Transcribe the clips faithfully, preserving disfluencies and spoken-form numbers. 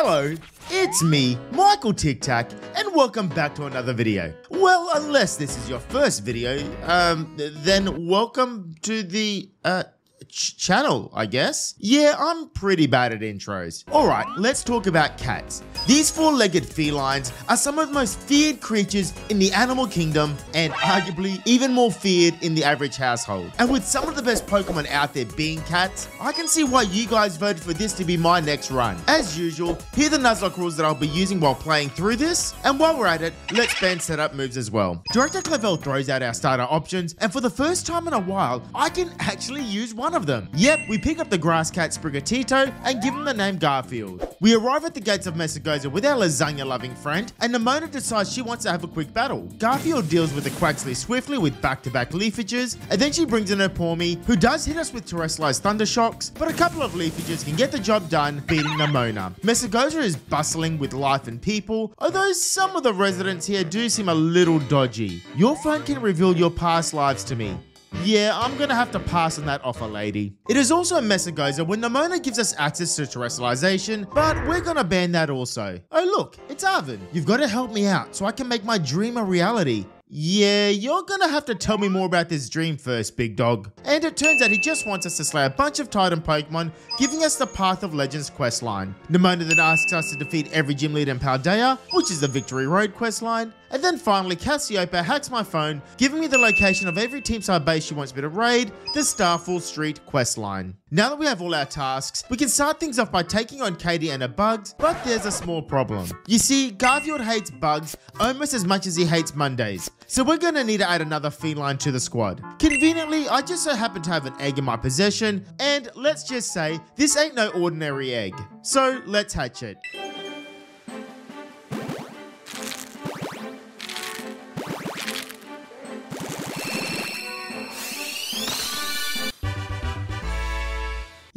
Hello, it's me, Michael Tic Tac, and welcome back to another video. Well, unless this is your first video, um, then welcome to the, uh, ch channel, I guess. Yeah, I'm pretty bad at intros. Alright, let's talk about cats. These four-legged felines are some of the most feared creatures in the animal kingdom and arguably even more feared in the average household. And with some of the best Pokemon out there being cats, I can see why you guys voted for this to be my next run. As usual, here are the Nuzlocke rules that I'll be using while playing through this, and while we're at it, let's ban setup moves as well. Director Clawf throws out our starter options, and for the first time in a while, I can actually use one of them. Yep, we pick up the grass cat Sprigatito and give him the name Garfield. We arrive at the gates of Mesagoza with our lasagna-loving friend, and Nemona decides she wants to have a quick battle. Garfield deals with the Quaxly swiftly with back-to-back leafages, and then she brings in her Pawmi, who does hit us with terrestrialized thunder shocks, but a couple of leafages can get the job done, beating Nemona. Mesagoza is bustling with life and people, although some of the residents here do seem a little dodgy. Your phone can reveal your past lives to me. Yeah, I'm gonna have to pass on that offer, lady. It is also a Mesagoza when Nemona gives us access to terrestrialization, but we're gonna ban that also. Oh look, it's Arven. You've gotta help me out so I can make my dream a reality. Yeah, you're gonna have to tell me more about this dream first, big dog. And it turns out he just wants us to slay a bunch of Titan Pokemon, giving us the Path of Legends questline. Nemona then asks us to defeat every gym leader in Paldea, which is the Victory Road questline. And then finally, Cassiopeia hacks my phone, giving me the location of every team side base she wants me to raid, the Starfall Street questline. Now that we have all our tasks, we can start things off by taking on Katie and her bugs, but there's a small problem. You see, Garfield hates bugs almost as much as he hates Mondays, so we're gonna need to add another feline to the squad. Conveniently, I just so happen to have an egg in my possession, and let's just say, this ain't no ordinary egg. So let's hatch it.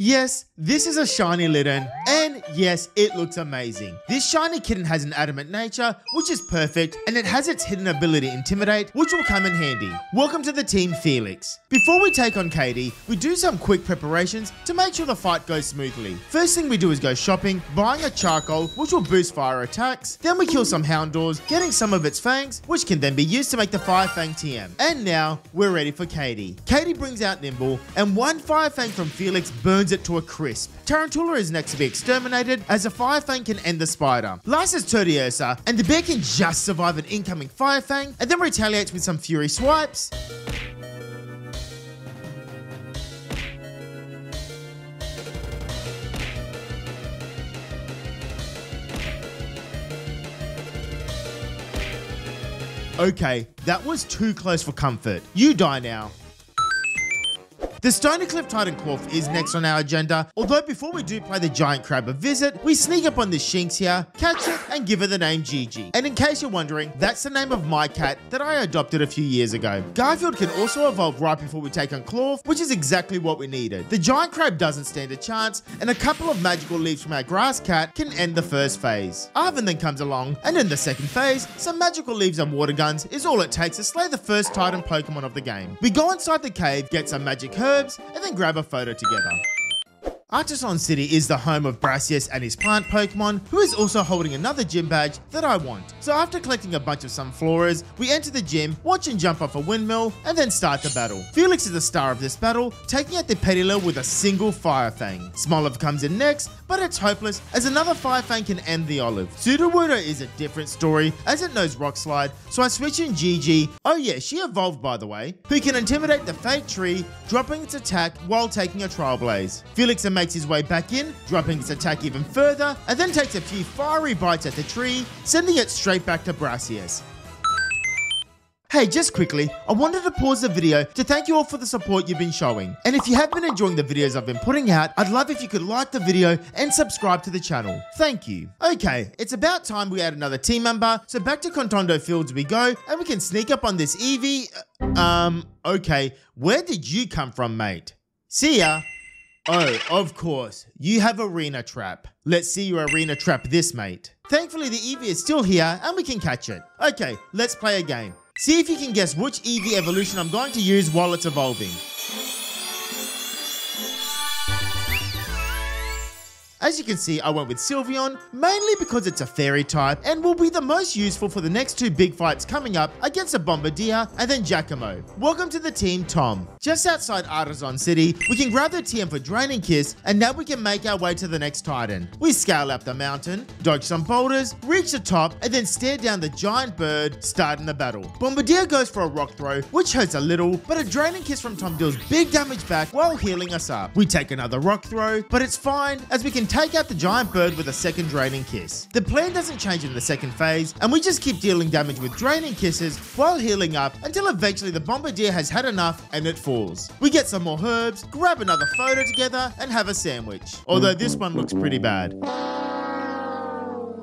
Yes, this is a shiny Litten, and yes, it looks amazing. This shiny kitten has an adamant nature, which is perfect, and it has its hidden ability Intimidate, which will come in handy. Welcome to the team, Felix. Before we take on Katie, we do some quick preparations to make sure the fight goes smoothly. First thing we do is go shopping, buying a charcoal, which will boost fire attacks. Then we kill some Houndours, getting some of its fangs, which can then be used to make the Fire Fang T M. And now, we're ready for Katie. Katie brings out Nimble, and one Fire Fang from Felix burns it to a crisp. Tarantula is next to be exterminated as a Fire Fang can end the spider. Last is Turdiosa, and the bear can just survive an incoming Fire Fang and then retaliates with some Fury Swipes. Okay, that was too close for comfort. You die now. The Stoneycliff Titan Clawf is next on our agenda, although before we do play the Giant Crab a visit, we sneak up on this Shinx here, catch it, and give her the name Gigi. And in case you're wondering, that's the name of my cat that I adopted a few years ago. Garfield can also evolve right before we take on Clawf, which is exactly what we needed. The Giant Crab doesn't stand a chance, and a couple of magical leaves from our grass cat can end the first phase. Arven then comes along, and in the second phase, some magical leaves and water guns is all it takes to slay the first Titan Pokemon of the game. We go inside the cave, get some magic herbs, and then grab a photo together. Artisan City is the home of Brassius and his plant Pokemon, who is also holding another gym badge that I want. So after collecting a bunch of Sunfloras, we enter the gym, watch him jump off a windmill, and then start the battle. Felix is the star of this battle, taking out the Petila with a single Fire Fang. Smoliv comes in next, but it's hopeless as another Fire Fang can end the Olive. Sudowoodo is a different story as it knows Rock Slide, so I switch in Gigi, oh yeah, she evolved by the way, who can intimidate the fake tree, dropping its attack while taking a Trial Blaze. Felix and makes his way back in, dropping its attack even further, and then takes a few fiery bites at the tree, sending it straight back to Brassius. Hey, just quickly, I wanted to pause the video to thank you all for the support you've been showing. And if you have been enjoying the videos I've been putting out, I'd love if you could like the video and subscribe to the channel. Thank you. Okay, it's about time we add another team member, so back to Contondo Fields we go, and we can sneak up on this Eevee. Um, okay, where did you come from, mate? See ya. Oh, of course. You have Arena Trap. Let's see your Arena Trap this, mate. Thankfully, the Eevee is still here and we can catch it. Okay, let's play a game. See if you can guess which Eevee evolution I'm going to use while it's evolving. As you can see, I went with Sylveon, mainly because it's a fairy type and will be the most useful for the next two big fights coming up against a Bombirdier and then Giacomo. Welcome to the team, Tom. Just outside Artisan City, we can grab the T M for Draining Kiss, and now we can make our way to the next Titan. We scale up the mountain, dodge some boulders, reach the top, and then stare down the giant bird, starting the battle. Bombirdier goes for a rock throw, which hurts a little, but a Draining Kiss from Tom deals big damage back while healing us up. We take another rock throw, but it's fine as we can take out the giant bird with a second Draining Kiss. The plan doesn't change in the second phase, and we just keep dealing damage with Draining Kisses while healing up until eventually the Bombirdier has had enough and it falls. We get some more herbs, grab another photo together, and have a sandwich. Although this one looks pretty bad.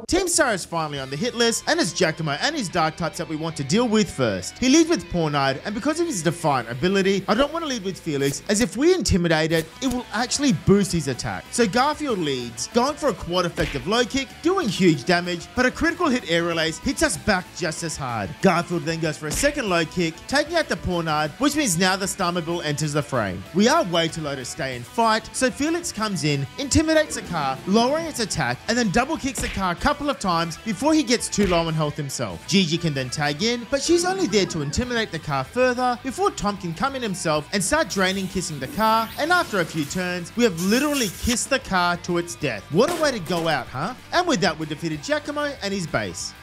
Team Star is finally on the hit list, and it's Giacomo and his dark types that we want to deal with first. He leads with Pawniard, and because of his Defiant ability, I don't want to lead with Felix, as if we intimidate it, it will actually boost his attack. So Garfield leads, going for a quad effective low kick, doing huge damage, but a critical hit air release hits us back just as hard. Garfield then goes for a second low kick, taking out the Pawniard, which means now the Starmobile enters the frame. We are way too low to stay and fight, so Felix comes in, intimidates the car, lowering its attack, and then double kicks the car a couple of times before he gets too low on health himself. Gigi can then tag in, but she's only there to intimidate the car further before Tom can come in himself and start draining kissing the car, and after a few turns, we have literally kissed the car to its death. What a way to go out, huh? And with that, we defeated Giacomo and his base.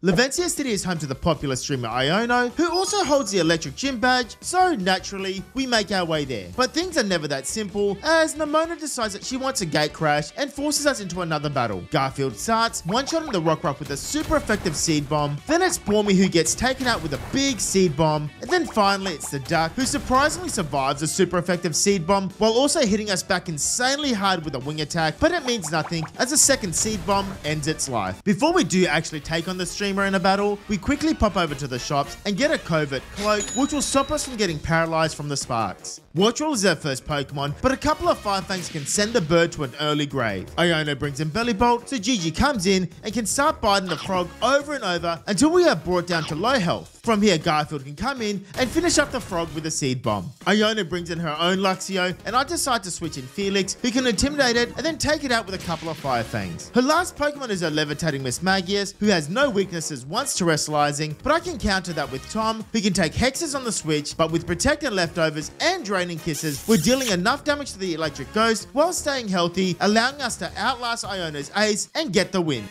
Leventia City is home to the popular streamer Iono, who also holds the electric gym badge, so naturally, we make our way there. But things are never that simple, as Nemona decides that she wants a gate crash and forces us into another battle. Garfield starts, one-shotting the Rockruff with a super effective seed bomb, then it's Pawmi who gets taken out with a big seed bomb, and then finally it's the Duck, who surprisingly survives a super effective seed bomb while also hitting us back insanely hard with a wing attack, but it means nothing as a second seed bomb ends its life. Before we do actually take on the stream, in a battle, we quickly pop over to the shops and get a covert cloak, which will stop us from getting paralyzed from the sparks. Wartortle is our first Pokemon, but a couple of Fire Fangs can send the bird to an early grave. Iono brings in Belly Bolt, so Gigi comes in and can start biting the frog over and over until we are brought down to low health. From here, Garfield can come in and finish up the frog with a seed bomb. Iono brings in her own Luxio, and I decide to switch in Felix, who can intimidate it and then take it out with a couple of Fire Fangs. Her last Pokemon is her levitating Mesagoza, who has no weakness once terrestrializing, but I can counter that with Tom, who can take hexes on the switch, but with Protect and Leftovers and Draining Kisses, we're dealing enough damage to the electric ghost while staying healthy, allowing us to outlast Iono's ace and get the win.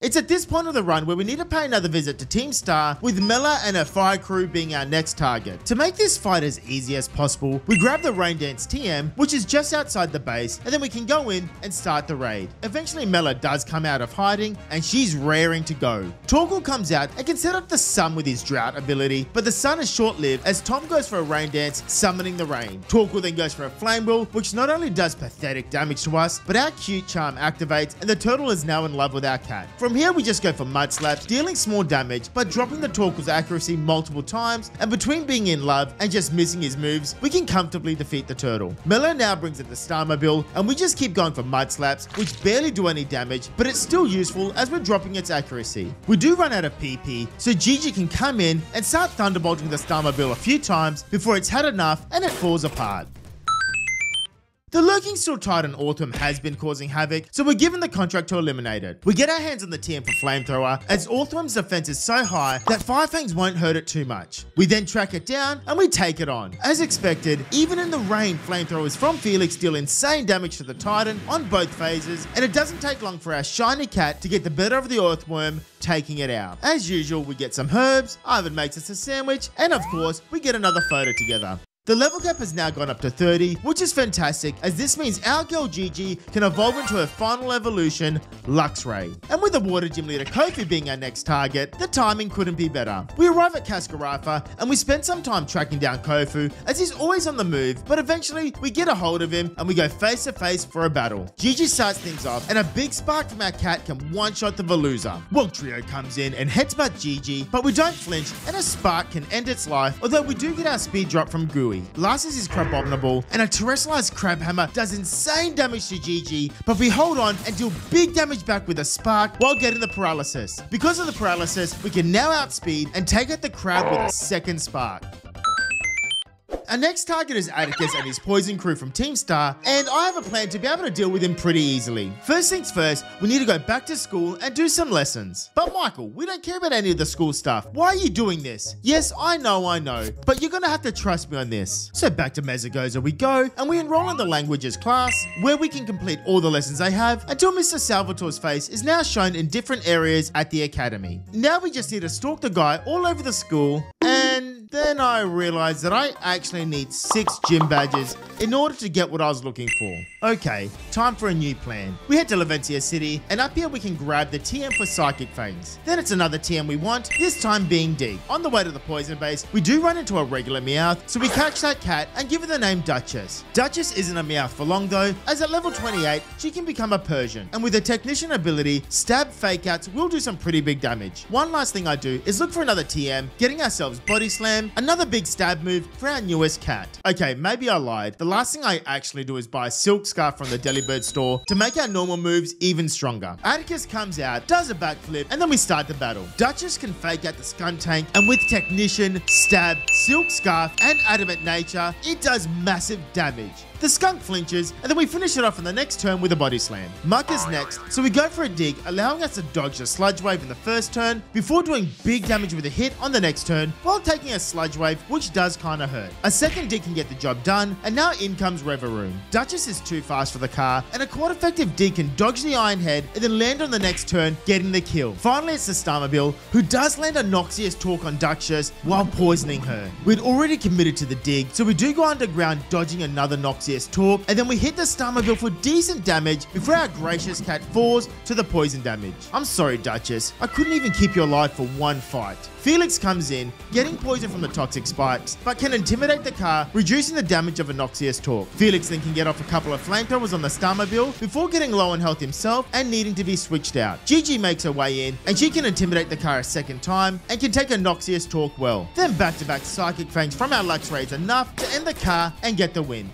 It's at this point of the run where we need to pay another visit to Team Star, with Mela and her fire crew being our next target. To make this fight as easy as possible, we grab the Rain Dance T M, which is just outside the base, and then we can go in and start the raid. Eventually Mela does come out of hiding, and she's raring to go. Torkoal comes out and can set up the sun with his drought ability, but the sun is short-lived as Tom goes for a Rain Dance, summoning the rain. Torkoal then goes for a Flame Wheel, which not only does pathetic damage to us, but our cute charm activates, and the turtle is now in love with our cat. From From here we just go for mud slaps, dealing small damage by dropping the Torkoal's accuracy multiple times, and between being in love and just missing his moves, we can comfortably defeat the turtle. Mela now brings in the Starmobile, and we just keep going for mud slaps, which barely do any damage, but it's still useful as we're dropping its accuracy. We do run out of P P, so Gigi can come in and start thunderbolting the Starmobile a few times before it's had enough and it falls apart. The lurking still Titan Orthworm has been causing havoc, so we're given the contract to eliminate it. We get our hands on the T M for Flamethrower, as Orthworm's defense is so high that Fire Fangs won't hurt it too much. We then track it down and we take it on. As expected, even in the rain, Flamethrowers from Felix deal insane damage to the Titan on both phases, and it doesn't take long for our shiny cat to get the better of the Orthworm, taking it out. As usual, we get some herbs, Arven makes us a sandwich, and of course, we get another photo together. The level cap has now gone up to thirty, which is fantastic, as this means our girl Gigi can evolve into her final evolution, Luxray. And with the Water Gym Leader Kofu being our next target, the timing couldn't be better. We arrive at Cassiopeia and we spend some time tracking down Kofu, as he's always on the move, but eventually we get a hold of him and we go face to face for a battle. Gigi starts things off, and a big spark from our cat can one-shot the Veluza. Trio comes in and heads butt Gigi, but we don't flinch, and a spark can end its life, although we do get our speed drop from Goo. Last is his Crabominable, and a terrestrialized crab hammer does insane damage to Gigi, but we hold on and deal big damage back with a spark while getting the paralysis. Because of the paralysis, we can now outspeed and take out the crab with a second spark. Our next target is Atticus and his poison crew from Team Star, and I have a plan to be able to deal with him pretty easily. First things first, we need to go back to school and do some lessons. But Michael, we don't care about any of the school stuff. Why are you doing this? Yes, I know, I know, but you're gonna have to trust me on this. So back to Mesagoza we go, and we enroll in the languages class, where we can complete all the lessons they have until Mister Salvatore's face is now shown in different areas at the academy. Now we just need to stalk the guy all over the school, and then I realized that I actually need six gym badges in order to get what I was looking for. Okay, time for a new plan. We head to Leventia City, and up here we can grab the T M for Psychic Fangs. Then it's another T M we want, this time being D. On the way to the poison base, we do run into a regular Meowth, so we catch that cat and give her the name Duchess. Duchess isn't a Meowth for long though, as at level twenty-eight, she can become a Persian, and with her Technician ability, Stab Fakeouts will do some pretty big damage. One last thing I do is look for another T M, getting ourselves Body Slam, another big stab move for our newest cat. Okay, maybe I lied. The last thing I actually do is buy a Silk Scarf from the Delibird store to make our normal moves even stronger. Atticus comes out, does a backflip, and then we start the battle. Duchess can fake out the Scum Tank, and with Technician, Stab, Silk Scarf, and Adamant Nature, it does massive damage. The skunk flinches, and then we finish it off in the next turn with a body slam. Muck is next, so we go for a dig, allowing us to dodge a sludge wave in the first turn before doing big damage with a hit on the next turn while taking a sludge wave, which does kinda hurt. A second dig can get the job done, and now in comes Reveroom. Duchess is too fast for the car, and a quad effective dig can dodge the iron head and then land on the next turn, getting the kill. Finally, it's the Starmobile, who does land a Noxious Torque on Duchess while poisoning her. We'd already committed to the dig, so we do go underground, dodging another Noxious Torque, and then we hit the Starmobile for decent damage before our gracious cat falls to the poison damage. I'm sorry, Duchess, I couldn't even keep you alive for one fight. Felix comes in, getting poison from the toxic spikes, but can intimidate the car, reducing the damage of a Noxious Torque. Felix then can get off a couple of flamethrowers on the Starmobile before getting low on health himself and needing to be switched out. Gigi makes her way in, and she can intimidate the car a second time and can take a Noxious Torque well. Then back-to-back Psychic Fangs from our Luxray is enough to end the car and get the win.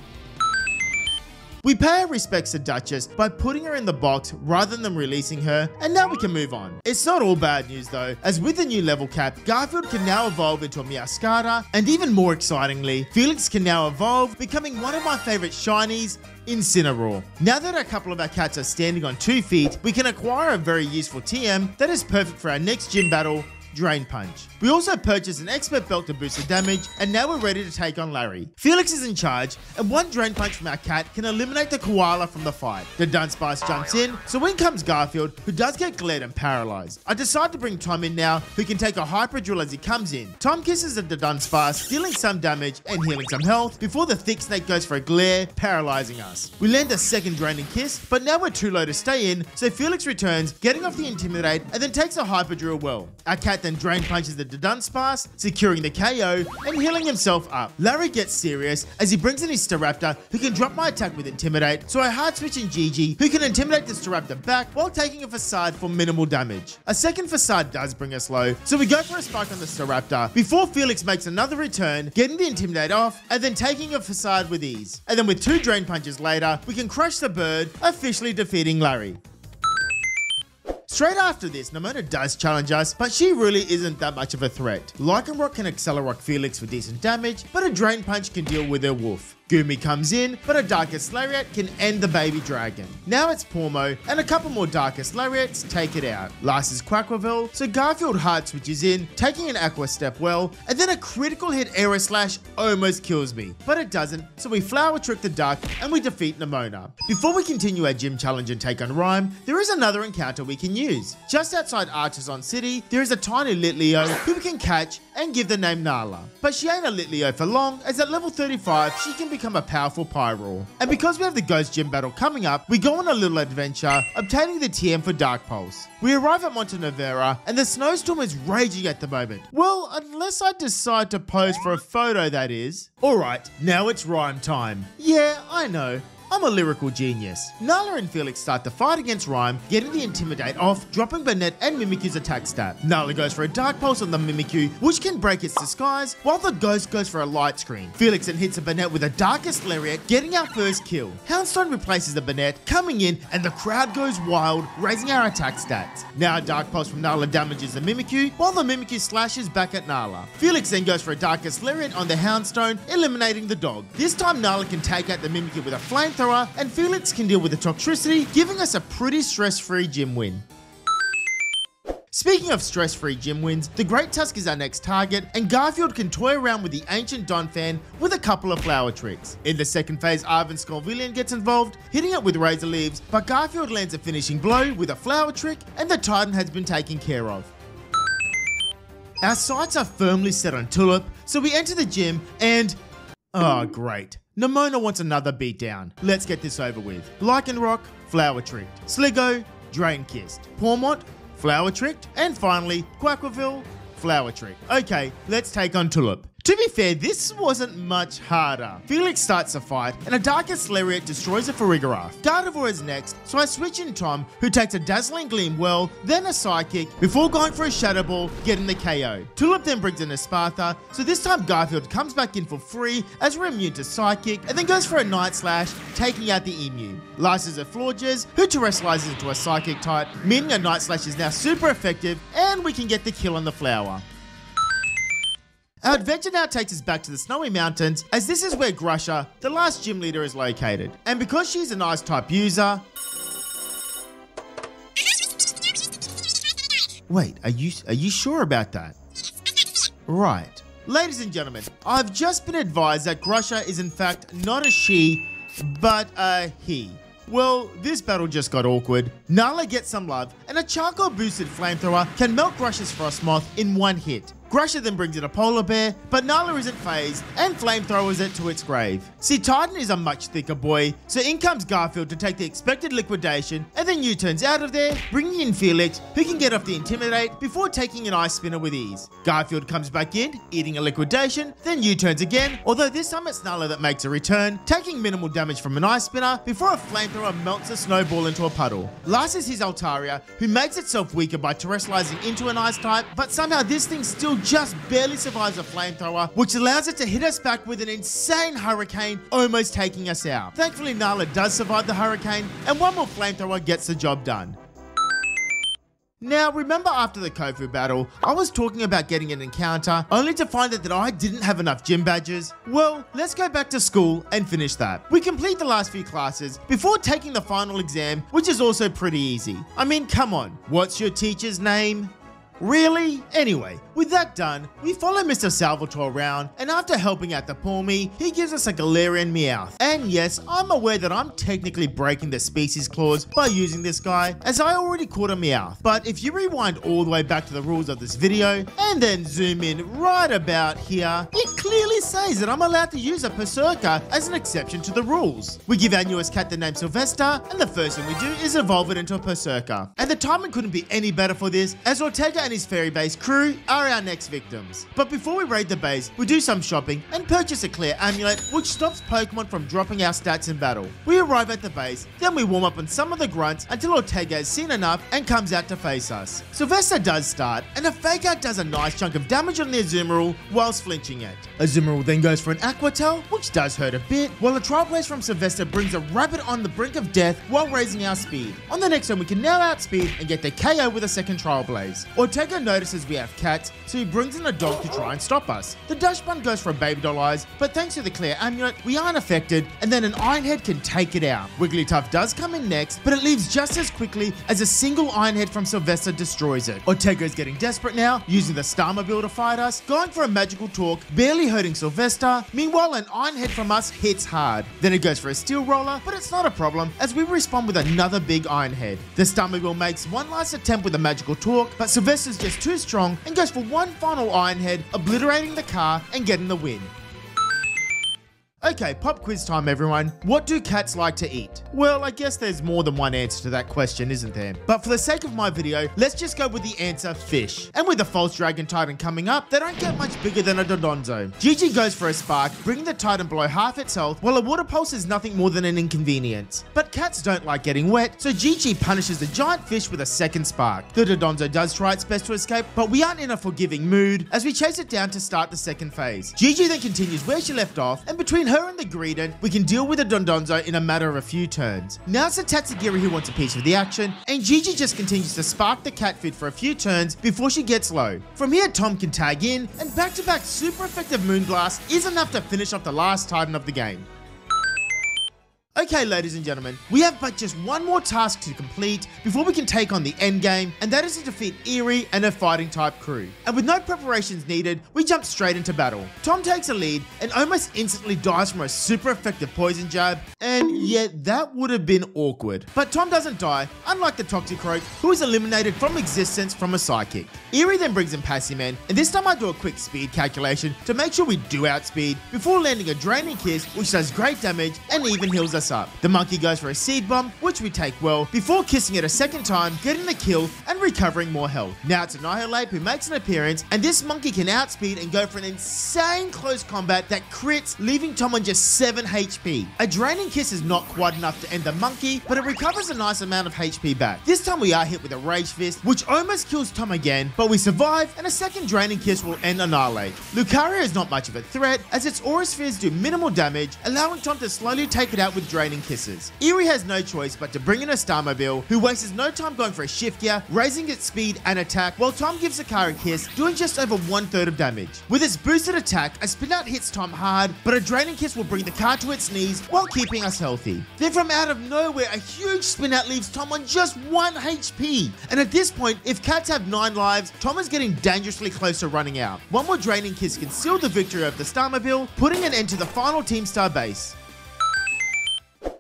We pay our respects to Duchess by putting her in the box rather than releasing her, and now we can move on. It's not all bad news though, as with the new level cap, Garfield can now evolve into a Meowscara, and even more excitingly, Felix can now evolve, becoming one of my favorite shinies, Incineroar. Now that a couple of our cats are standing on two feet, we can acquire a very useful T M that is perfect for our next gym battle, Drain Punch. We also purchased an expert belt to boost the damage, and now we're ready to take on Larry. Felix is in charge, and one Drain Punch from our cat can eliminate the koala from the fight. The Dunce-Bice jumps in, so in comes Garfield, who does get glared and paralyzed. I decide to bring Tom in now, who can take a Hyper Drill as he comes in. Tom kisses at the Dunce-Bice, dealing some damage and healing some health, before the Thick Snake goes for a glare, paralyzing us. We land a second Draining Kiss, but now we're too low to stay in, so Felix returns, getting off the Intimidate, and then takes a Hyper Drill well. Our cat then Drain Punches the Dunce-Bice, securing the K O and healing himself up. Larry gets serious as he brings in his Staraptor, who can drop my attack with Intimidate, so I hard switch in Gigi, who can intimidate the Staraptor back while taking a Facade for minimal damage. A second Facade does bring us low, so we go for a Spike on the Staraptor before Felix makes another return, getting the Intimidate off and then taking a Facade with ease. And then with two Drain Punches later, we can crush the bird, officially defeating Larry. Straight after this, Nemona does challenge us, but she really isn't that much of a threat. Lycanroc can Accelerate Felix for decent damage, but a Drain Punch can deal with her wolf. Goomy comes in, but a Darkest Lariat can end the baby dragon. Now it's Pormo, and a couple more Darkest Lariats take it out. Last is Quaquaville, so Garfield hard switches in, taking an Aqua Step well, and then a critical hit Aero Slash almost kills me, but it doesn't, so we Flower Trick the duck, and we defeat Nemona. Before we continue our gym challenge and take on Rhyme, there is another encounter we can use. Just outside Artisan City, there is a tiny Litleo who we can catch and give the name Nala. But she ain't a Litleo for long, as at level thirty-five, she can be become a powerful Pyroar. And because we have the Ghost Gym battle coming up, we go on a little adventure, obtaining the T M for Dark Pulse. We arrive at Montenevera, and the snowstorm is raging at the moment. Well, unless I decide to pose for a photo, that is. Alright, now it's rhyme time. Yeah, I know. I'm a lyrical genius. Nala and Felix start the fight against Rhyme, getting the Intimidate off, dropping Banette and Mimikyu's attack stat. Nala goes for a Dark Pulse on the Mimikyu, which can break its disguise, while the Ghost goes for a Light Screen. Felix then hits a Banette with a Darkest Lariat, getting our first kill. Houndstone replaces the Banette, coming in, and the crowd goes wild, raising our attack stats. Now a Dark Pulse from Nala damages the Mimikyu, while the Mimikyu slashes back at Nala. Felix then goes for a Darkest Lariat on the Houndstone, eliminating the dog. This time Nala can take out the Mimikyu with a Flamethrower, and Felix can deal with the Toxtricity, giving us a pretty stress-free gym win. Speaking of stress-free gym wins, the Great Tusk is our next target, and Garfield can toy around with the Ancient Donphan with a couple of flower tricks. In the second phase, Arven Scorvillian gets involved, hitting it with Razor Leaves, but Garfield lands a finishing blow with a flower trick, and the Titan has been taken care of. Our sights are firmly set on Tulip, so we enter the gym and... oh great. Nemona wants another beatdown. Let's get this over with. Lycanroc, Flower Tricked. Sligo, Drain Kissed. Pawmont, Flower Tricked. And finally, Quackerville, Flower Trick. Okay, let's take on Tulip. To be fair, this wasn't much harder. Felix starts the fight, and a Darkest Lariat destroys a Farigiraf. Gardevoir is next, so I switch in Tom, who takes a Dazzling Gleam Whirl, then a Psychic, before going for a Shadow Ball, getting the K O. Tulip then brings in a Spartha, so this time Garfield comes back in for free, as we're immune to Psychic, and then goes for a Night Slash, taking out the Emu. Last is a Florges, who terrestrializes into a Psychic type, meaning a Night Slash is now super effective, and we can get the kill on the flower. Our adventure now takes us back to the Snowy Mountains, as this is where Grusha, the last gym leader, is located. And because she's an ice type user... Wait, are you, are you sure about that? Right. Ladies and gentlemen, I've just been advised that Grusha is in fact not a she, but a he. Well, this battle just got awkward. Nala gets some love, and a charcoal boosted flamethrower can melt Grusha's Frostmoth in one hit. Grusha then brings in a polar bear, but Nala isn't phased and flamethrowers it to its grave. See, Titan is a much thicker boy, so in comes Garfield to take the expected liquidation, and then U-turns out of there, bringing in Felix, who can get off the Intimidate before taking an Ice Spinner with ease. Garfield comes back in, eating a liquidation, then U-turns again, although this time it's Nala that makes a return, taking minimal damage from an Ice Spinner before a flamethrower melts a snowball into a puddle. Last is his Altaria, who makes itself weaker by terrestrializing into an Ice type, but somehow this thing still just barely survives a flamethrower, which allows it to hit us back with an insane hurricane, almost taking us out. Thankfully, Nala does survive the hurricane, and one more flamethrower gets the job done. Now, remember after the Kofu battle, I was talking about getting an encounter, only to find out that I didn't have enough gym badges? Well, let's go back to school and finish that. We complete the last few classes before taking the final exam, which is also pretty easy. I mean, come on, what's your teacher's name? Really? Anyway, with that done, we follow Mister Salvatore around, and after helping out the Pawmi, he gives us a Galarian Meowth. And yes, I'm aware that I'm technically breaking the species clause by using this guy, as I already caught a Meowth. But if you rewind all the way back to the rules of this video, and then zoom in right about here, it clearly says that I'm allowed to use a Berserker as an exception to the rules. We give our newest cat the name Sylvester, and the first thing we do is evolve it into a Berserker. And the timing couldn't be any better for this, as Ortega and his fairy base crew are our next victims. But before we raid the base, we do some shopping and purchase a clear amulet, which stops Pokemon from dropping our stats in battle. We arrive at the base, then we warm up on some of the grunts until Ortega has seen enough and comes out to face us. Sylvester does start, and a fake out does a nice chunk of damage on the Azumarill whilst flinching it. Azumarill then goes for an Aqua Tail, which does hurt a bit, while a Trial Blaze from Sylvester brings a rabbit on the brink of death while raising our speed. On the next one, we can now outspeed and get the K O with a second Trial Blaze. Ortega notices we have cats, so he brings in a dog to try and stop us. The Dash Bun goes for a Baby Doll Eyes, but thanks to the clear amulet, we aren't affected, and then an Iron Head can take it out. Wigglytuff does come in next, but it leaves just as quickly as a single Iron Head from Sylvester destroys it. Ortega is getting desperate now, using the Starmobile to fight us, going for a Magical Talk, barely hurting Sylvester. Meanwhile, an Iron Head from us hits hard. Then it goes for a Steel Roller, but it's not a problem, as we respond with another big Iron Head. The Starmobile makes one last attempt with a Magical Talk, but Sylvester is just too strong and goes for one final Iron Head, obliterating the car and getting the win. Okay, pop quiz time, everyone. What do cats like to eat? Well, I guess there's more than one answer to that question, isn't there? But for the sake of my video, let's just go with the answer fish. And with the false dragon titan coming up, they don't get much bigger than a Dodonzo. Gigi goes for a spark, bringing the titan below half its health, while a water pulse is nothing more than an inconvenience. But cats don't like getting wet, so Gigi punishes the giant fish with a second spark. The Dodonzo does try its best to escape, but we aren't in a forgiving mood as we chase it down to start the second phase. Gigi then continues where she left off, and between her and the Greedon, we can deal with the Dodonzo in a matter of a few turns. Now it's the Tatsugiri who wants a piece of the action, and Gigi just continues to spark the cat food for a few turns before she gets low. From here, Tom can tag in, and back-to-back super effective Moonblast is enough to finish off the last Titan of the game. Okay, ladies and gentlemen, we have but just one more task to complete before we can take on the end game, and that is to defeat Eerie and her fighting type crew. And with no preparations needed, we jump straight into battle. Tom takes a lead and almost instantly dies from a super effective poison jab, and yet that would have been awkward. But Tom doesn't die, unlike the Toxicroak, who is eliminated from existence from a psychic. Eerie then brings in Passiman, and this time I do a quick speed calculation to make sure we do outspeed before landing a Draining Kiss, which does great damage and even heals us up. The monkey goes for a seed bomb, which we take well, before kissing it a second time, getting the kill and recovering more health. Now it's Annihilate who makes an appearance, and this monkey can outspeed and go for an insane close combat that crits, leaving Tom on just seven H P. A Draining Kiss is not quite enough to end the monkey, but it recovers a nice amount of H P back. This time we are hit with a Rage Fist, which almost kills Tom again, but we survive, and a second Draining Kiss will end Annihilate. Lucario is not much of a threat, as its Aura Spheres do minimal damage, allowing Tom to slowly take it out with Draining Kisses. Eerie has no choice but to bring in a Starmobile, who wastes no time going for a shift gear, raising its speed and attack, while Tom gives Akari a kiss, doing just over one third of damage. With its boosted attack, a spin out hits Tom hard, but a Draining Kiss will bring the car to its knees while keeping us healthy. Then from out of nowhere, a huge spin out leaves Tom on just one H P. And at this point, if cats have nine lives, Tom is getting dangerously close to running out. One more Draining Kiss can seal the victory over the Starmobile, putting an end to the final Team Star base.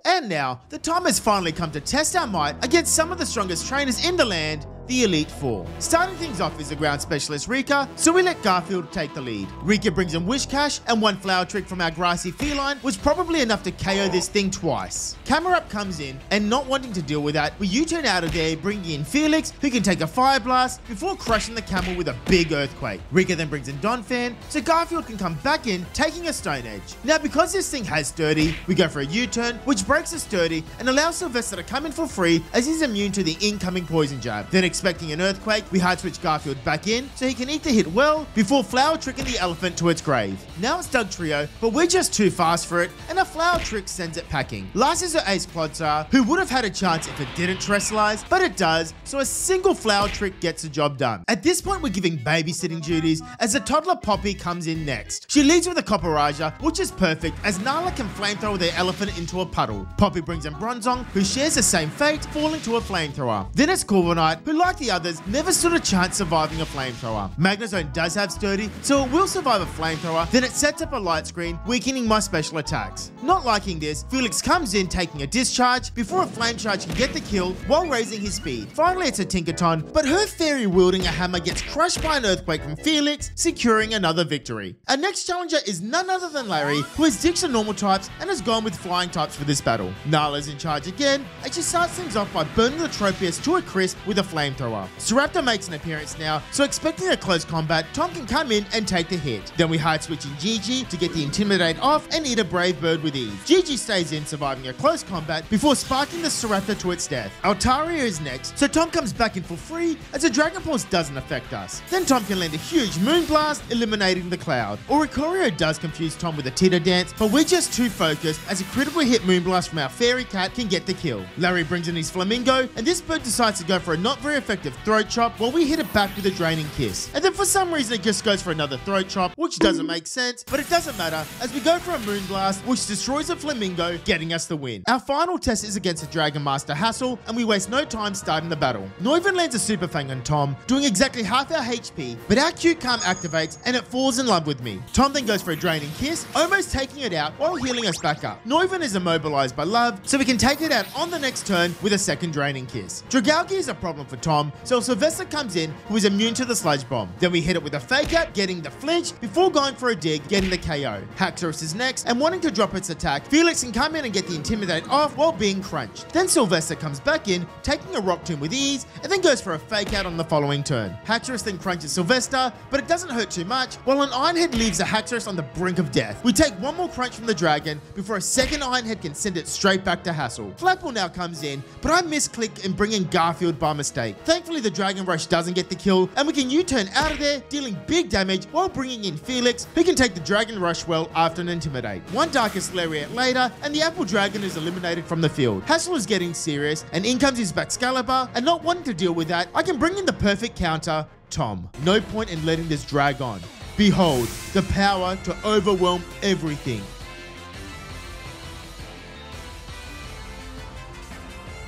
And now, the time has finally come to test our might against some of the strongest trainers in the land, the Elite Four. Starting things off is the ground specialist Rika, so we let Garfield take the lead. Rika brings in Wish Cash, and one flower trick from our grassy feline was probably enough to K O this thing twice. Camera Up comes in, and not wanting to deal with that, we U-turn out of there, bringing in Felix, who can take a fire blast before crushing the camel with a big earthquake. Rika then brings in Donphan, so Garfield can come back in, taking a Stone Edge. Now, because this thing has Sturdy, we go for a U-turn, which breaks the Sturdy and allows Sylvester to come in for free as he's immune to the incoming poison jab. Then expecting an earthquake, we hard switch Garfield back in so he can eat the hit well before flower tricking the elephant to its grave. Now it's Doug Trio, but we're just too fast for it, and a flower trick sends it packing. Last is her ace Clodsar, who would have had a chance if it didn't terrestrialize, but it does, so a single flower trick gets the job done. At this point, we're giving babysitting duties as the toddler Poppy comes in next. She leads with a Copperaja, which is perfect as Nala can flamethrower their elephant into a puddle. Poppy brings in Bronzong, who shares the same fate, falling to a flamethrower. Then it's Corviknight, who, like Like the others, never stood a chance surviving a flamethrower. Magnezone does have Sturdy, so it will survive a flamethrower, then it sets up a light screen, weakening my special attacks. Not liking this, Felix comes in taking a discharge before a flame charge can get the kill while raising his speed. Finally, it's a Tinkerton, but her fairy wielding a hammer gets crushed by an earthquake from Felix, securing another victory. Our next challenger is none other than Larry, who has Dicks and normal types and has gone with flying types for this battle. Nala's in charge again, and she starts things off by burning the Tropius to a crisp with a flame thrower. Saraptor makes an appearance now, so expecting a close combat, Tom can come in and take the hit. Then we hard switch in Gigi to get the Intimidate off and eat a Brave Bird with ease. Gigi stays in, surviving a close combat before sparking the Saraptor to its death. Altaria is next, so Tom comes back in for free as a Dragon Pulse doesn't affect us. Then Tom can land a huge Moonblast, eliminating the cloud. Oricorio does confuse Tom with a Titter Dance, but we're just too focused as a critical hit Moonblast from our Fairy Cat can get the kill. Larry brings in his Flamingo, and this bird decides to go for a not very effective throat chop while we hit it back with a Draining Kiss. And then for some reason it just goes for another throat chop, which doesn't make sense, but it doesn't matter as we go for a Moonblast, which destroys a Flamingo, getting us the win. Our final test is against the Dragon Master Hassle, and we waste no time starting the battle. Noivern lands a Super Fang on Tom, doing exactly half our H P, but our Q Calm activates and it falls in love with me. Tom then goes for a Draining Kiss, almost taking it out while healing us back up. Noivern is immobilized by love, so we can take it out on the next turn with a second Draining Kiss. Dragalge is a problem for Tom, Tom, so Sylvester comes in, who is immune to the sludge bomb. Then we hit it with a fake out, getting the flinch, before going for a dig, getting the K O. Haxorus is next, and wanting to drop its attack, Felix can come in and get the Intimidate off while being crunched. Then Sylvester comes back in, taking a Rock Tomb with ease, and then goes for a fake out on the following turn. Haxorus then crunches Sylvester, but it doesn't hurt too much, while an Ironhead leaves a Haxorus on the brink of death. We take one more crunch from the dragon, before a second Ironhead can send it straight back to Hassle. Flapple now comes in, but I misclick in bringing Garfield by mistake. Thankfully the Dragon Rush doesn't get the kill, and we can U-turn out of there, dealing big damage while bringing in Felix, who can take the Dragon Rush well after an Intimidate. One Darkest Lariat later, and the Apple Dragon is eliminated from the field. Hassle is getting serious, and in comes his Baxcalibur, and not wanting to deal with that, I can bring in the perfect counter, Tom. No point in letting this drag on. Behold, the power to overwhelm everything.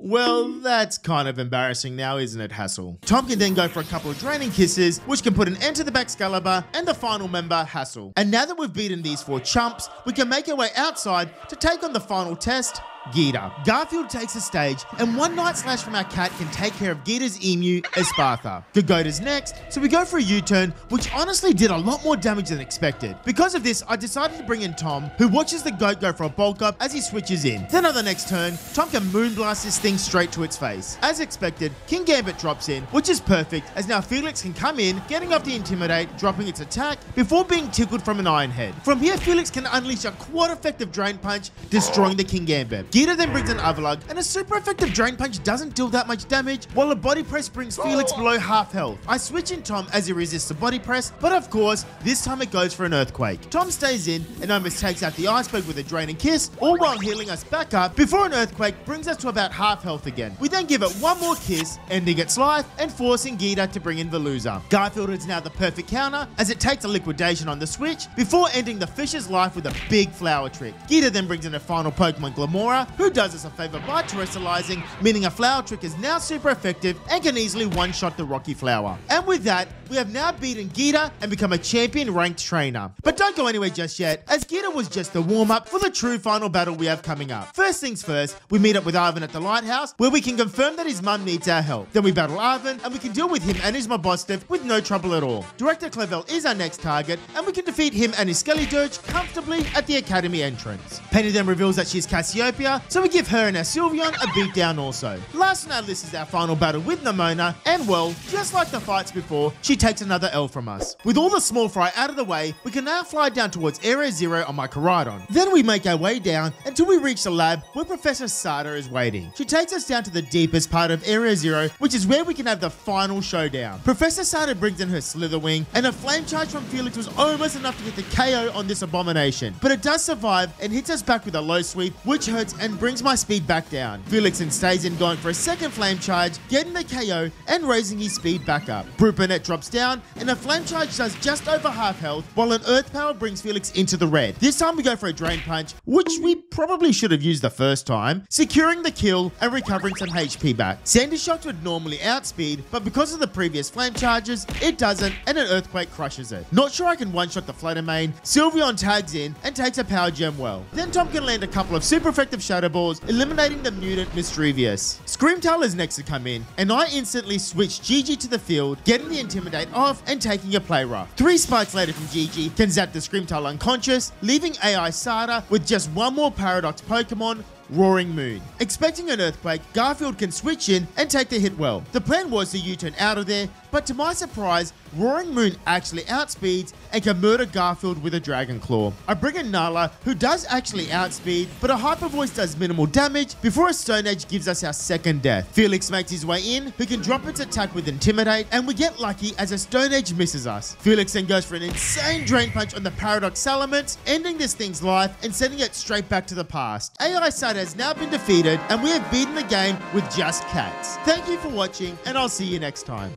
Well, that's kind of embarrassing now, isn't it, Hassle? Tom can then go for a couple of Draining Kisses, which can put an end to the Baxcalibur and the final member, Hassle. And now that we've beaten these four chumps, we can make our way outside to take on the final test, Gita. Garfield takes the stage, and one Night Slash from our cat can take care of Gita's emu, Espartha. Gogota's next, so we go for a U-turn, which honestly did a lot more damage than expected. Because of this, I decided to bring in Tom, who watches the goat go for a bulk up as he switches in. Then on the next turn, Tom can moonblast this thing straight to its face. As expected, King Gambit drops in, which is perfect, as now Felix can come in, getting off the Intimidate, dropping its attack, before being tickled from an Iron Head. From here, Felix can unleash a quad effective Drain Punch, destroying the King Gambit. Gita then brings an Avalug, and a super effective Drain Punch doesn't deal that much damage, while a Body Press brings Felix below half health. I switch in Tom as he resists the Body Press, but of course, this time it goes for an Earthquake. Tom stays in, and almost takes out the Iceberg with a Draining Kiss, all while healing us back up, before an Earthquake brings us to about half health again. We then give it one more kiss, ending its life, and forcing Gita to bring in Veluza. Garfield is now the perfect counter, as it takes a Liquidation on the switch, before ending the fish's life with a big flower trick. Gita then brings in a final Pokemon, Glamora, who does us a favor by terrestrializing, meaning a flower trick is now super effective and can easily one-shot the Rocky Flower. And with that, we have now beaten Gita and become a champion ranked trainer. But don't go anywhere just yet, as Gita was just the warm-up for the true final battle we have coming up. First things first, we meet up with Arven at the lighthouse, where we can confirm that his mum needs our help. Then we battle Arven, and we can deal with him and his Mobostiv with no trouble at all. Director Clavel is our next target, and we can defeat him and his Skellydirge comfortably at the academy entrance. Penny then reveals that she's Cassiopeia, so we give her and our Sylveon a beatdown also. Last on our list is our final battle with Nemona, and well, just like the fights before, she takes another L from us. With all the small fry out of the way, we can now fly down towards Area Zero on my Koridon. Then we make our way down until we reach the lab where Professor Sada is waiting. She takes us down to the deepest part of Area Zero, which is where we can have the final showdown. Professor Sada brings in her Slitherwing, and a flame charge from Felix was almost enough to get the K O on this abomination, but it does survive and hits us back with a low sweep, which hurts and brings my speed back down. Felix stays in, going for a second flame charge, getting the K O and raising his speed back up. Brupanet drops down, and a flame charge does just over half health, while an earth power brings Felix into the red. This time we go for a Drain Punch, which we probably should have used the first time, securing the kill and recovering some H P back. Sandy Shocks would normally outspeed, but because of the previous flame charges, it doesn't, and an Earthquake crushes it. Not sure I can one-shot the Fluttermane. Sylveon tags in and takes a Power Gem well. Then Tom can land a couple of super effective Shadow Balls, eliminating the mutant Mistrevious. Screamtail is next to come in, and I instantly switch Gigi to the field, getting the Intimidate off and taking a Play Rough. Three spikes later from Gigi can zap the Screamtail unconscious, leaving A I Sada with just one more Paradox Pokemon, Roaring Moon. Expecting an Earthquake, Garfield can switch in and take the hit well. The plan was to U-turn out of there, but to my surprise, Roaring Moon actually outspeeds and can murder Garfield with a Dragon Claw. I bring in Nala, who does actually outspeed, but a Hyper Voice does minimal damage before a Stone Edge gives us our second death. Felix makes his way in, who can drop its attack with Intimidate, and we get lucky as a Stone Edge misses us. Felix then goes for an insane Drain Punch on the Paradox Salamence, ending this thing's life and sending it straight back to the past. A I Sada has now been defeated, and we have beaten the game with just cats. Thank you for watching, and I'll see you next time.